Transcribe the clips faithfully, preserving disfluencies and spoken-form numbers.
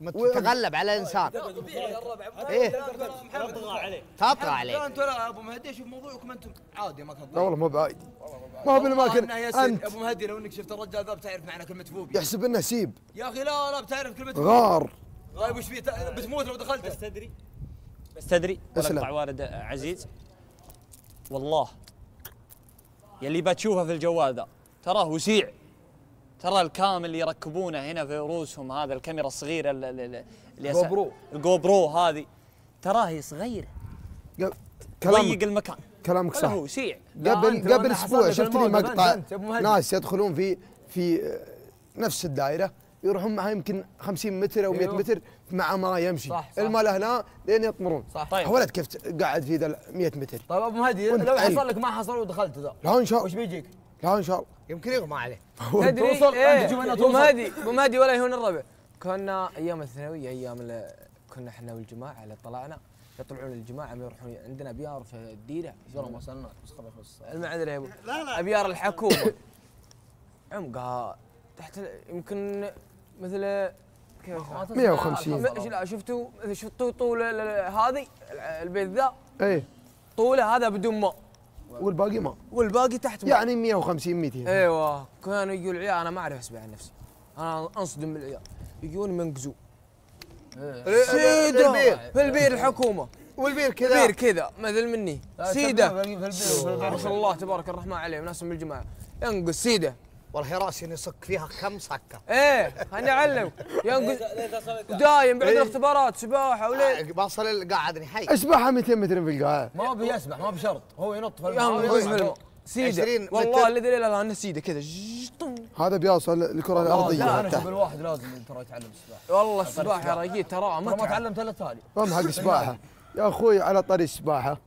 وتغلب على الانسان. ايه تطغى عليه تطغى عليه. انت يا ابو مهدي شوف موضوعكم انتم عادي ما كان. لا والله مو بعيد ما هو بالاماكن. انت ابو مهدي لو انك شفت الرجال ذا بتعرف معنى كلمه فوبيا. يحسب انه سيب يا اخي. لا لا بتعرف كلمه غار غايب. وش فيه بتموت لو دخلته. بس تدري بس تدري اقطع وارد عزيز والله يلي بتشوفه في الجوال ذا تراه وسيع. ترى الكام اللي يركبونه هنا في رؤوسهم هذا الكاميرا الصغيره اللي الجوبرو الجوبرو هذه تراه هي صغيره. ضيق المكان. كلامك صح. هو سيع. قبل قبل اسبوع شفت لي مقطع ناس يدخلون في في نفس الدائره يروحون معها يمكن خمسين متر او مئة متر مع ما يمشي المال هنا لين يطمرون. صح. حولت كيف قاعد في ذا مئة متر. طيب ابو هادي لو حصل لك ما حصل ودخلت ذا لا ان شاء الله وش بيجيك؟ لا ان شاء الله يمكن يغمى عليه. تدري ابو مهدي ابو مهدي ولا يهون الربع. كنا ايام الثانويه ايام كنا احنا والجماعه اللي طلعنا يطلعون الجماعه ما يروحون عندنا ابيار في الديره. ترى ما وصلنا بس خلاص المعذره يا ابو. لا لا ابيار الحكومه عمقها تحت يمكن مثل كيف مئة وخمسين. لا شفتوا شفتوا طول هذه البيت ذا اي طوله هذا بدون ماء والباقي ما والباقي تحت ما. يعني مئة وخمسين مئتين. ايوه كانوا يجوا العيال انا ما اعرف اسبح عن نفسي انا انصدم بالعيال يجون منقزوا سيده في البير الحكومه والبير كذا البير كذا مثل مني سيده ما شاء الله تبارك الرحمن عليهم ناس من الجماعه ينقز سيده والله راسي نصك فيها كم صكه. ايه خليني اعلم ينقز دايم بعد الاختبارات سباحه ولا بصل قاعدني حي اسبحها مئتين متر في القاع. ما بيسبح ما بشرط هو ينط في الماء سيده والله الذي لا اله الا سيده كذا هذا بيوصل للكره الارضيه. لا انا اشوف الواحد لازم ترى يتعلم السباحه. والله السباحه يا رجيل ترى ما تعلمت الا التالي. ما حق سباحه يا اخوي على طريق السباحه.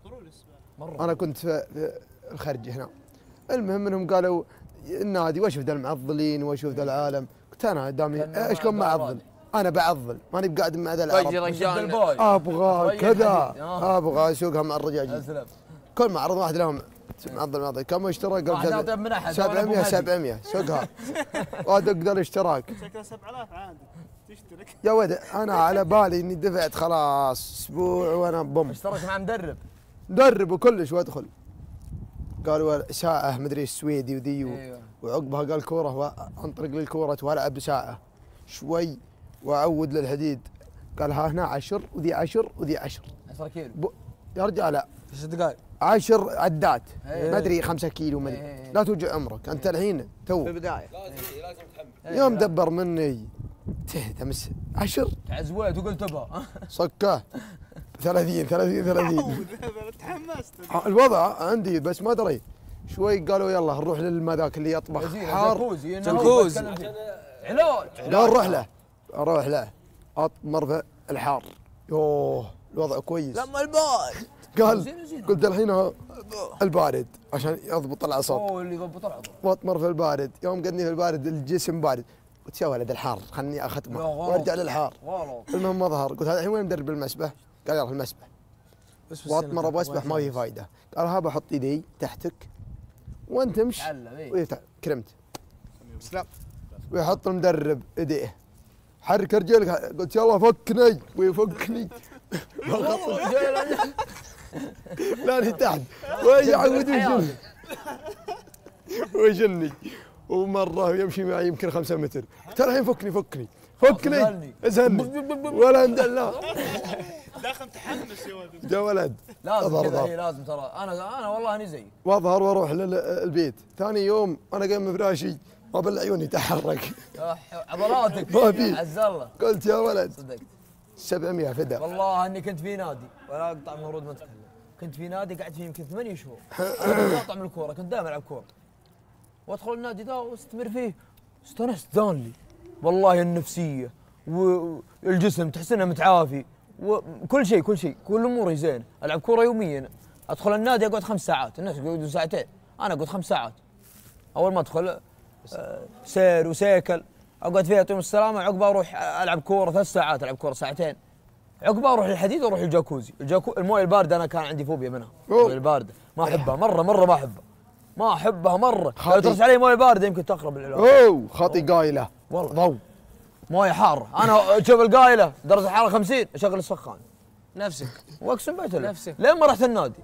انا كنت في الخرج هنا المهم انهم قالوا النادي واشوف ذا المعضلين واشوف ذا العالم. قلت انا دامي ايش كم معضل انا بعضل ماني بقاعد مع ذا العالم. ابغى كذا ابغى اسوقها مع الرجال. كل معرض واحد لهم معضل معضل كم اشترى قبل سبعمئة سبعمئة سوقها وادق ذا الاشتراك شكله سبعة آلاف عادي تشترك يا ولد. انا على بالي اني دفعت خلاص اسبوع وانا بم اشترك مع مدرب مدرب وكلش وادخل قالوا ساعة مدري السويدي وذي أيوة. وعقبها قال كورة وانطرق للكورة والعب ساعة شوي واعود للحديد قال ها هنا عشر وذي عشر وذي عشر عشرة كيلو ب... يا رجال لا ست دقائق عشر عدات أيوة. ما ادري خمسة كيلو ما ادري أيوة. لا توجع عمرك انت الحين تو في البداية لازم لازم تحمل يوم دبر مني تمس عشر تعزويت وقلت ابها صكه ثلاثين ثلاثين ثلاثين تحمست الوضع عندي بس ما دريت شوي قالوا يلا نروح للمذاك اللي يطبخ حار جلكوز علاج لا نروح له اروح له اطمر في الحار. يوه الوضع كويس لما البارد قال قلت الحين البارد عشان يضبط العصب هو اللي يضبط العصب واطمر في البارد. يوم قدني في البارد الجسم بارد قلت يا ولد الحار خلني اختمه وارجع للحار. المهم ما ظهر قلت هذا الحين وين مدرب المسبح؟ قال يلا المسبح واطمر ابغى اسبح ما في فايده. قال ها بحط ايدي تحتك وانت امشي كرمت ويحط المدرب ايديه حرك رجلك. قلت يلا فكني ويفكني لاني تحت ويعودني يجني ويجني ومره يمشي معي يمكن خمسة متر. قلت الحين فكني فكني فكني ازهلني ولا لا داخل متحمس يا ولد يا ولد لازم كذا هي لازم ترى انا انا والله اني زيك واظهر واروح للبيت. ثاني يوم انا قايم من فراشي ما بل عيوني يتحرك عضلاتك ما في عز الله. قلت يا ولد صدقت سبعمئة فدا والله اني كنت في نادي ولا اقطع المورود ما اتكلم. كنت في نادي قعدت فيه يمكن ثمانية شهور اقطع من الكوره كنت دائما العب كوره وادخل النادي ذا واستمر فيه استانست ذانلي والله النفسيه والجسم تحس انه متعافي وكل شيء كل شيء كل اموري زين. العب كوره يوميا ادخل النادي اقعد خمس ساعات الناس يقعدون ساعتين انا اقعد خمس ساعات. اول ما ادخل سير وسيكل اقعد فيها طول السلامه عقبها اروح العب كوره ثلاث ساعات العب كوره ساعتين عقبها اروح للحديد واروح الجاكوزي. الجاكو المويه البارده انا كان عندي فوبيا منها المويه البارده ما احبها مره مره ما احبها ما احبها مره. لو ترش علي مويه بارده يمكن تخرب العلاج. اوه خاطي قايله والله ضو مويه حاره، انا شوف القايله درجه الحراره خمسين اشغل السخان. نفسك واقسم بالله نفسك. لين ما رحت النادي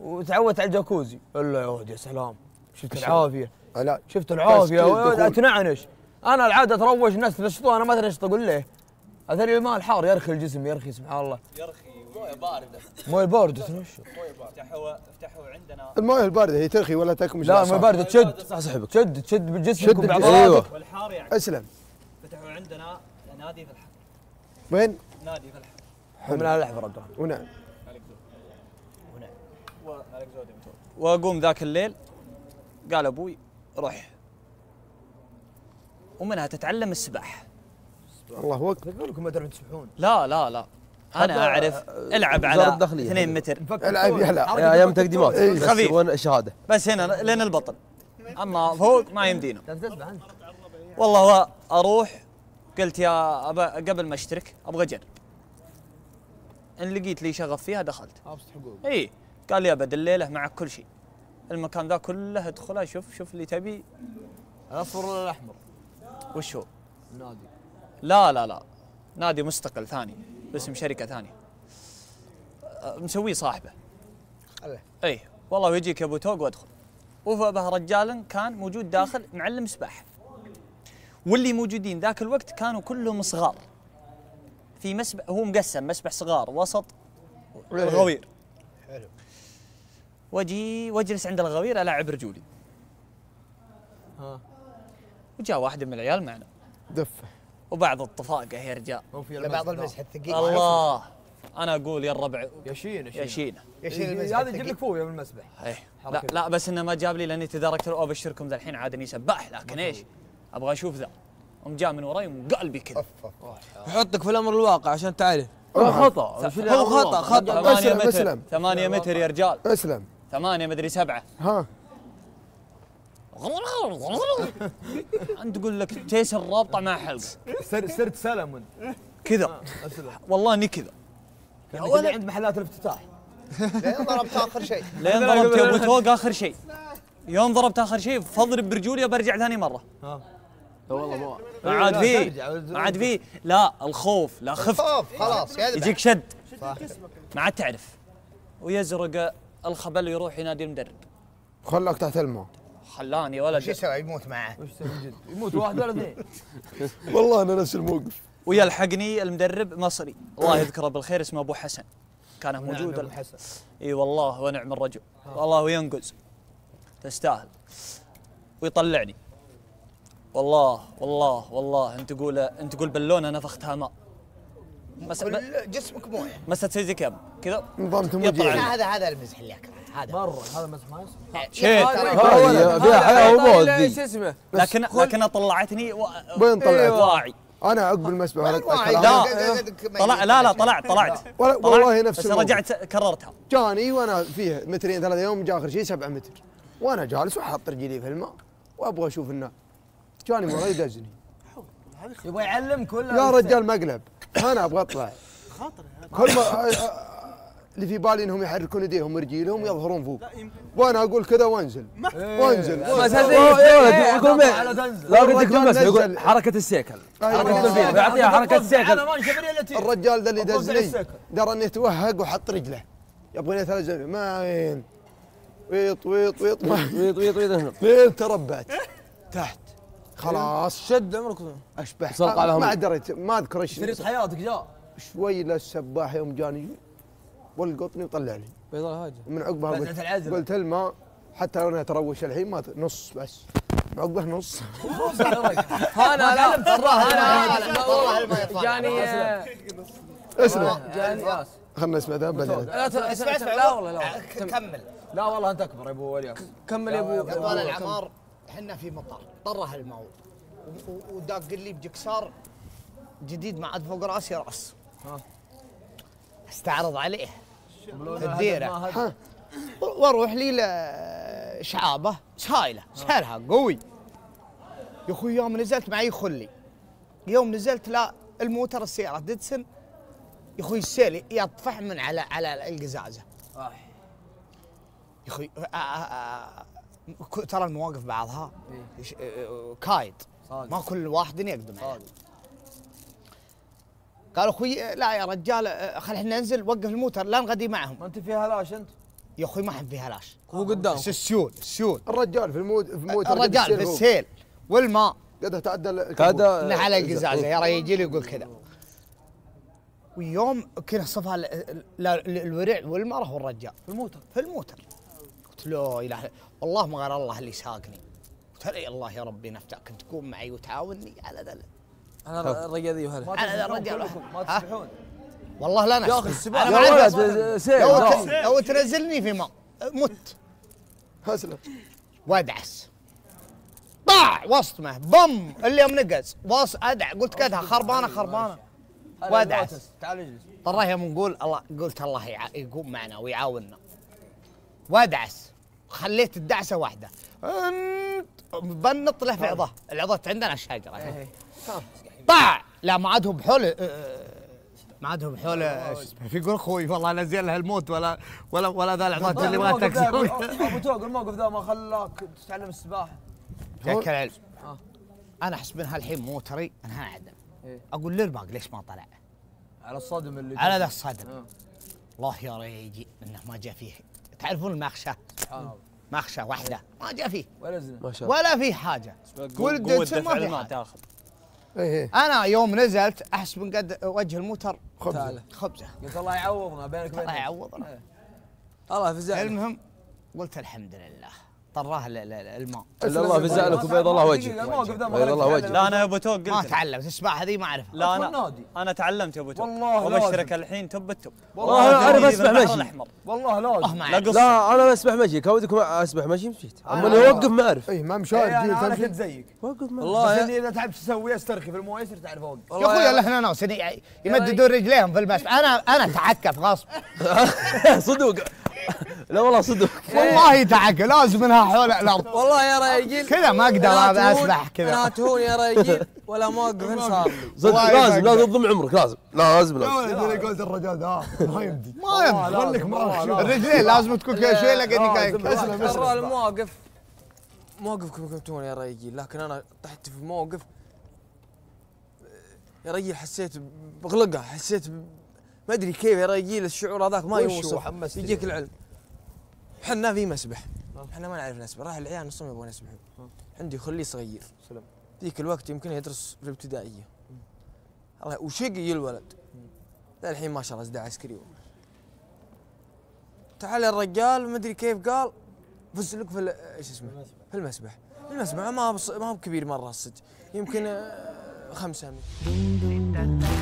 وتعودت على الجاكوزي، الا يا ولد يا سلام، شفت العافيه لا شفت العافيه يا ولد اتنعنش. انا العاده اتروش الناس تنشطوا انا ما تنشط، اقول ليه؟ اثر الماء الحار يرخي الجسم، يرخي سبحان الله يرخي. مويه بارده مويه بارده تنشط، مويه بارده افتحوا افتحوا عندنا المويه البارده هي ترخي ولا تكمش. لا المويه بارده تشد صاحبك، تشد تشد بالجسم وبعضلاتك والحار يعني. اسلم فتحوا عندنا نادي في الحق. وين؟ نادي في الحق. حلو. من الحفر عبد الرحمن. ونعم. ونعم. ومالك زود واقوم ذاك الليل قال ابوي روح ومنها تتعلم السباحه. الله اكبر. اقول لكم ما تدرون تسبحون. لا لا لا انا اعرف العب على اثنين متر. العب يحلى يا ايام تقديمات. إيه. خفيف. وانا شهاده. بس هنا لين البطن. اما فوق ما يمدينا. والله اروح قلت يا ابا قبل ما اشترك ابغى اجرب. ان لقيت لي شغف فيها دخلت. ابسط حقوق. اي قال لي ابد الليله معك كل شيء. المكان ذا كله ادخله شوف شوف اللي تبي. الاصفر ولا الاحمر؟ وش هو؟ نادي. لا لا لا نادي مستقل ثاني باسم شركه ثانيه. مسويه صاحبه. اي والله ويجيك يا ابو توق وادخل. وفبه رجال كان موجود داخل معلم سباحه. واللي موجودين ذاك الوقت كانوا كلهم صغار. في مسبح، هو مقسم مسبح صغار وسط وغوير. حلو. واجي واجلس عند الغوير العب رجولي. ها. وجاء واحد من العيال معنا. دفه. وبعض الطفاقه يا رجال. لبعض المسح الثقيل. الله انا اقول يا الربع يشينه يشينه يشينه هذا يجيب لك فوق من المسبح. ايه لا لا بس انه ما جاب لي لاني تداركت له ابشركم ذا الحين عادني سباح لكن ايش؟ ابغى اشوف ذا. قام جاء من وراي وقلبي كذا يحطك في الامر الواقع عشان تعرف هو خطا هو خطا خطا اسلم اسلم ثمانية متر يا رجال اسلم ثمانية مدري سبعة ها انت تقول لك تيسر رابطه مع حلقه صرت سلمون كذا والله اني كذا يا ولد عند محلات الافتتاح لين ضربت اخر شيء لين ضربت يا ابو توق اخر شيء يوم ضربت اخر شيء فاضرب برجولي برجع ثاني مره والله ما عاد فيه ما عاد فيه لا الخوف لا خفت الخوف خلاص يجيك شد ما عاد تعرف ويزرق الخبل يروح ينادي المدرب خلاك تحت الماء خلاني يا ولد شو يسوي يموت معاه وش يسوي يموت واحد ولا اثنين والله انا نفس الموقف ويلحقني المدرب مصري الله يذكره بالخير اسمه ابو حسن كان موجود ابو حسن اي والله ونعم الرجل والله ينقز تستاهل ويطلعني والله والله والله انت تقول انت تقول بالونه نفختها ماء جسمك مويه مسة تسوي زي كذا كذا هذا هذا المزح اللي اكرهه هذا مره هذا مزح ما يصير شيء فيها حياه وموت لكن لكنها طلعتني وين طلعت؟ واعي انا عقب المسبح لا لا لا طلعت طلعت والله نفس بس رجعت كررتها جاني وانا فيه مترين ثلاثة يوم جاء اخر شيء سبعة متر وانا جالس وحاط رجلي في الماء وابغى اشوف النار جاني مرة يدزني يبغى يعلمك ولا يا رجال مقلب انا ابغى اطلع خاطر كل ما اللي في بالي انهم يحركون ايديهم ورجيلهم ويظهرون فوق وانا اقول كذا وانزل وانزل بس هذه لا ودك بس يقول حركه السيكل حركه الفيل يعطيها حركه السيكل الرجال ذا اللي دزني درى اني توهق وحط رجله يبغيني اتلزم ما وين ويط ويط ويط ويط ويط ويط وين تربعت تحت خلاص شد عمرك اشبح ما دريت ما اذكر ايش شريط حياتك جاء شوي للسباح يوم جاني والقطني وطلعني بيضاء هاجر من عقبها قلت, قلت الماء حتى لو انا تروش الحين ما نص بس عقبه نص انا لا تراه انا والله جاني اسمع جاني خلنا نسمع ذا بعدين لا اسمع اسمع لا والله لا كمل لا والله انت اكبر يا ابو وليد كمل يا ابو طال العمار احنا في مطار طره الموت وداق لي بجكسار جديد ما عاد فوق راسي راس ها استعرض عليه في الديره واروح لي لشعابه سايله سهرها قوي يا اخوي يوم نزلت معي خلي يوم نزلت لا الموتر السياره ديدسن يا اخوي السيل يطفح من على على القزازه يا اخوي ترى المواقف بعضها كايد ما كل واحد يقدم قالوا اخوي لا يا رجال خل احنا ننزل وقف الموتر لا نغدي معهم. ما انت فيها لاش انت؟ يا اخوي ما احب فيها لاش. هو قدام السيول السيول الرجال في الموتر الرجال في السيل والماء قدها تعدل قدها على قزازه يا يجي لي يقول كذا. ويوم كنا صفها الورع والمره والرجال في الموتر في الموتر قلت له اله والله ما غير الله اللي ساقني. قلت له الله يا ربي نفتاك تكون معي وتعاونني على ذا انا الرجال وهلا انا الرجال ما تسبحون والله لا نسبح يا اخي السباحه يا ولد سيل لو تنزلني في ماء مت اسلم وادعس طاع وسطمه بم اللي يوم نقز واص ادع قلت كذا خربانه خربانه وادعس تعال اجلس طراه يوم نقول الله قلت الله يقوم معنا ويعاوننا وادعس خليت الدعسه واحده بنط له في عضه العضه عندنا الشجره طاع لا ما عاد هو بحول ما عاد هو بحول يقول اخوي والله لا زين له الموت ولا ولا ولا ذا العضات اللي ما تكسر ابو توق الموقف ذا ما خلاك تتعلم السباحه تذكر العلم انا احس منها الحين موتري انا اعدم اقول للباق ليش ما طلع؟ على الصدم اللي على ذا الصدم الله يا ريجي انه ما جاء فيه تعرفون المخشى مخشى واحده ما جاء فيه ولا زنا ولا في حاجه ولد ما في ما تاخذ أنا يوم نزلت أحس من قد وجه الموتر خبزة خبزة قلت الله يعوضنا بينك وبينك الله يعوضنا الله فزعنا المهم قلت الحمد لله طراه الماء الله فزع لك وبيض الله وجهك بيض الله وجهك لا أنا يا أبو توق قلت ما تعلمت السباحة هذه ما أعرفها لا أنا أنا تعلمت يا أبو توق وبشرك الحين تب التب والله أنا أعرف أسبح مشي والله لازم لا أنا أسبح مشي كودكم أسبح مشي مشيت أما أنا أوقف ما أعرف إي ما مشاهد أنا كنت زيك وقف ما والله إني إذا تعبت أسوي أسترخي في المويه يصير تعرف أوقف يا أخوي إلا إحنا ناس يمددون رجليهم في المسبح أنا أنا أتعكف غصب صدق لا والله صدق والله تعك لازم منها حول الارض والله يا ريجيل كذا ما اقدر اسبح كذا لا تهون يا ريجيل ولا موقف انصاف صدق لازم لازم تضم عمرك لازم لازم لازم قلت الرجال ها ما يمدي ما يمدي خليك ما الرجلين لازم تكون فيها شيء لكنك اسلم ترى المواقف مواقفكم كنتون يا ريجيل لكن انا طحت في موقف يا ريجيل حسيت بغلقه حسيت ما ادري كيف يا ريجيل الشعور هذاك ما يوصف يجيك العلم احنا في مسبح احنا ما نعرف نسبح راح العيال نصهم يبغون يسبحون عندي خليه صغير سلام ذيك الوقت يمكن يدرس في الابتدائيه الله وشقي الولد الحين ما شاء الله ازداد عسكري تعال الرجال ما ادري كيف قال بس لك في ايش اسمه في المسبح المسبح ما ما هو بكبير مره الصدق يمكن خمسة متر